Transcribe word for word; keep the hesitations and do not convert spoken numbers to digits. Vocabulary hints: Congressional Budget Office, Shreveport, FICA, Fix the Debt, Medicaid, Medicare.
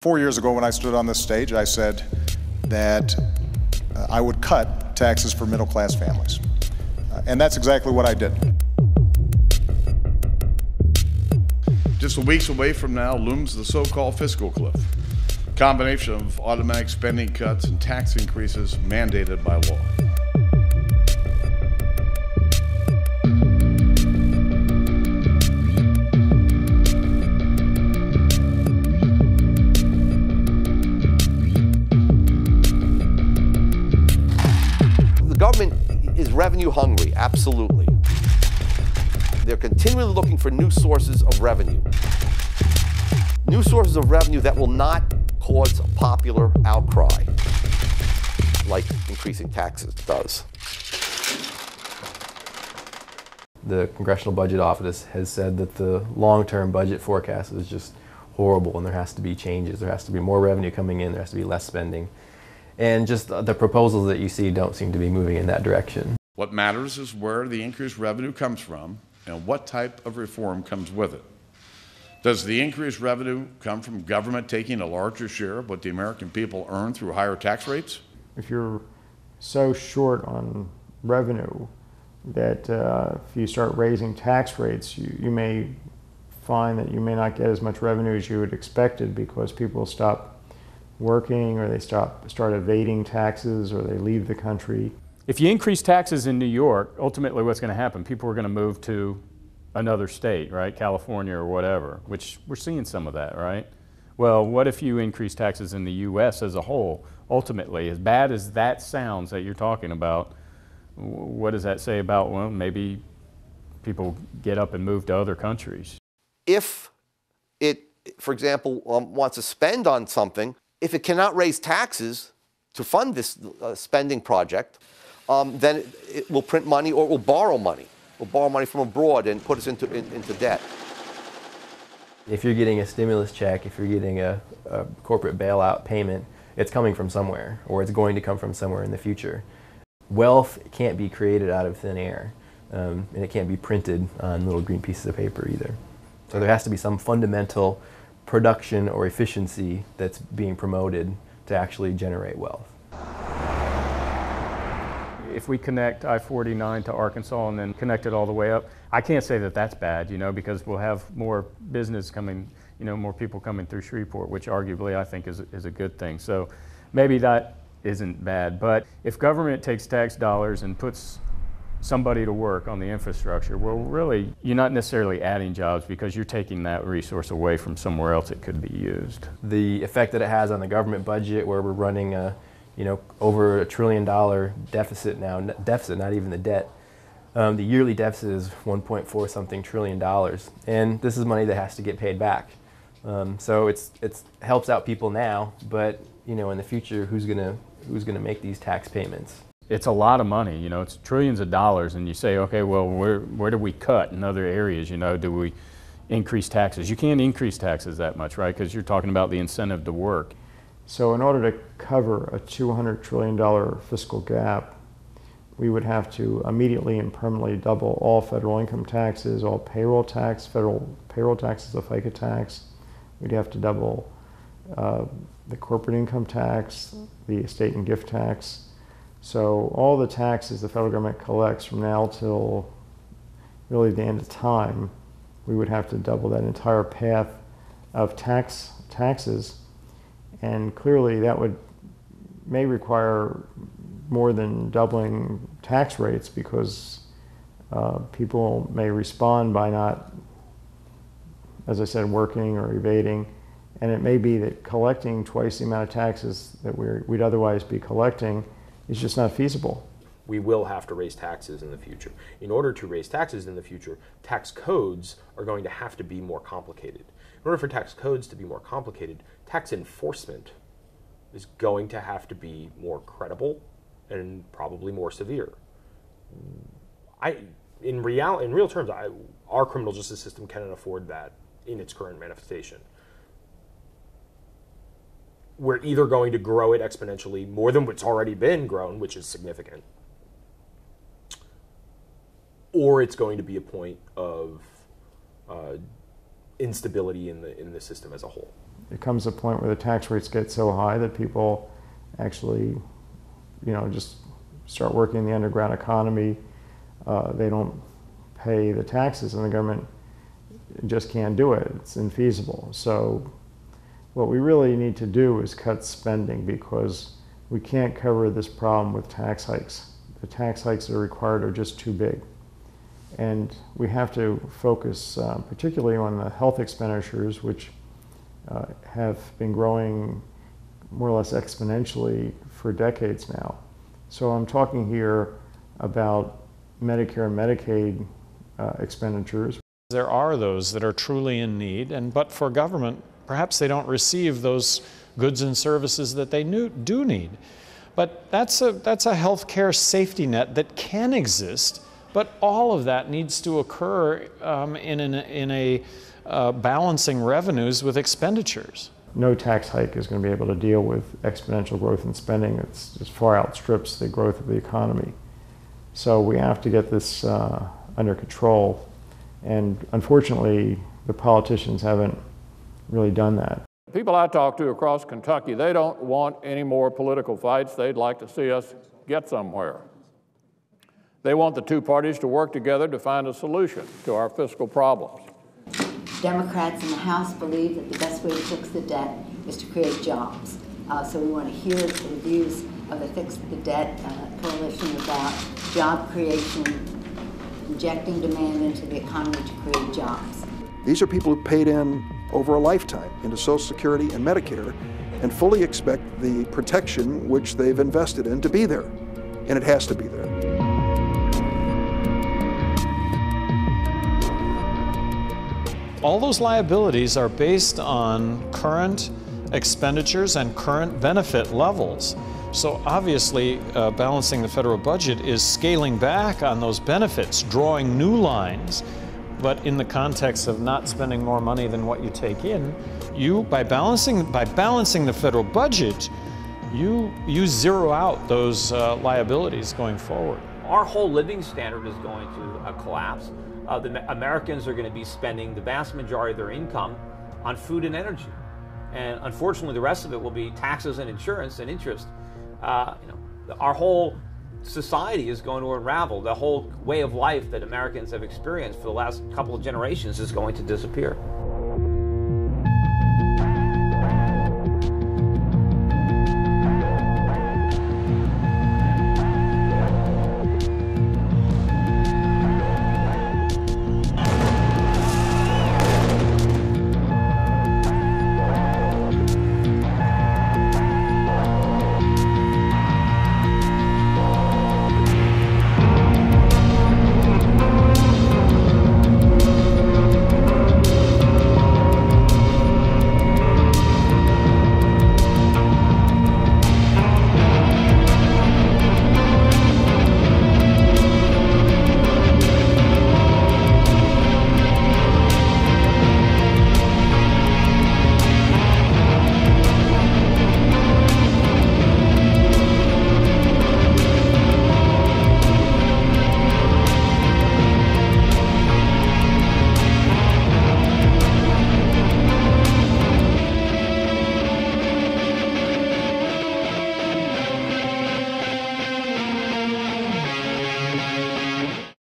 Four years ago when I stood on this stage, I said that uh, I would cut taxes for middle-class families. Uh, and that's exactly what I did. Just weeks away from now looms the so-called fiscal cliff, a combination of automatic spending cuts and tax increases mandated by law. Government is revenue hungry, absolutely. They're continually looking for new sources of revenue. New sources of revenue that will not cause a popular outcry, like increasing taxes does. The Congressional Budget Office has said that the long-term budget forecast is just horrible and there has to be changes. There has to be more revenue coming in, there has to be less spending. And just the proposals that you see don't seem to be moving in that direction. What matters is where the increased revenue comes from and what type of reform comes with it. Does the increased revenue come from government taking a larger share of what the American people earn through higher tax rates? If you're so short on revenue that uh, if you start raising tax rates, you, you may find that you may not get as much revenue as you had expected because people stop working, or they stop, start evading taxes, or they leave the country. If you increase taxes in New York, ultimately what's going to happen? People are going to move to another state, right? California or whatever, which we're seeing some of that, right? Well, what if you increase taxes in the U S as a whole? Ultimately, as bad as that sounds that you're talking about, what does that say about, well, maybe people get up and move to other countries? If it, for example, um, wants to spend on something, if it cannot raise taxes to fund this uh, spending project, um, then it, it will print money or it will borrow money. It will borrow money from abroad and put us into, in, into debt. If you're getting a stimulus check, if you're getting a, a corporate bailout payment, it's coming from somewhere, or it's going to come from somewhere in the future. Wealth can't be created out of thin air, um, and it can't be printed on little green pieces of paper either. So there has to be some fundamental production or efficiency that's being promoted to actually generate wealth. If we connect I forty-nine to Arkansas and then connect it all the way up, I can't say that that's bad, you know, because we'll have more business coming, you know, more people coming through Shreveport, which arguably I think is, is a good thing. So maybe that isn't bad. But if government takes tax dollars and puts somebody to work on the infrastructure, well, really, you're not necessarily adding jobs because you're taking that resource away from somewhere else it could be used. The effect that it has on the government budget, where we're running a, you know, over a trillion dollar deficit now, deficit, not even the debt. Um, the yearly deficit is one point four something trillion dollars, and this is money that has to get paid back. Um, so it's it's helps out people now, but you know, in the future, who's gonna who's gonna make these tax payments? It's a lot of money, you know, it's trillions of dollars, and you say, okay, well, where, where do we cut in other areas, you know, do we increase taxes? You can't increase taxes that much, right, because you're talking about the incentive to work. So in order to cover a two hundred trillion dollar fiscal gap, we would have to immediately and permanently double all federal income taxes, all payroll tax, federal payroll taxes, the FICA tax. We'd have to double uh, the corporate income tax, the estate and gift tax. So all the taxes the federal government collects from now till really the end of time, we would have to double that entire path of tax taxes, and clearly that would may require more than doubling tax rates, because uh, people may respond by not, as I said, working or evading, and it may be that collecting twice the amount of taxes that we're, we'd otherwise be collecting. It's just not feasible. We will have to raise taxes in the future. In order to raise taxes in the future, tax codes are going to have to be more complicated. In order for tax codes to be more complicated, tax enforcement is going to have to be more credible and probably more severe. I, in real, in real terms, I, our criminal justice system cannot afford that in its current manifestation. We're either going to grow it exponentially more than what's already been grown, which is significant, or it's going to be a point of uh, instability in the in the system as a whole. there comes a point where the tax rates get so high that people actually, you know, just start working in the underground economy. Uh, they don't pay the taxes, and the government just can't do it. It's infeasible. So what we really need to do is cut spending, because we can't cover this problem with tax hikes. The tax hikes that are required are just too big. And we have to focus uh, particularly on the health expenditures, which uh, have been growing more or less exponentially for decades now. So I'm talking here about Medicare and Medicaid uh, expenditures. There are those that are truly in need, and but for government, perhaps they don't receive those goods and services that they knew, do need. But that's a, that's a health care safety net that can exist, but all of that needs to occur um, in, an, in a uh, balancing revenues with expenditures. No tax hike is going to be able to deal with exponential growth in spending. It's just far outstrips the growth of the economy. So we have to get this uh, under control. And unfortunately, the politicians haven't really done that. People I talk to across Kentucky, they don't want any more political fights. They'd like to see us get somewhere. They want the two parties to work together to find a solution to our fiscal problems. Democrats in the House believe that the best way to fix the debt is to create jobs. Uh, so we want to hear the reviews of the Fix the Debt uh, coalition about job creation, injecting demand into the economy to create jobs. These are people who paid in over a lifetime into Social Security and Medicare and fully expect the protection which they've invested in to be there, and it has to be there. All those liabilities are based on current expenditures and current benefit levels. So obviously uh, balancing the federal budget is scaling back on those benefits, drawing new lines, but in the context of not spending more money than what you take in, you, by balancing, by balancing the federal budget, you, you zero out those uh, liabilities going forward. Our whole living standard is going to uh, collapse. Uh, the Americans are going to be spending the vast majority of their income on food and energy. And unfortunately, the rest of it will be taxes and insurance and interest. Uh, you know, our whole society is going to unravel. The whole way of life that Americans have experienced for the last couple of generations is going to disappear.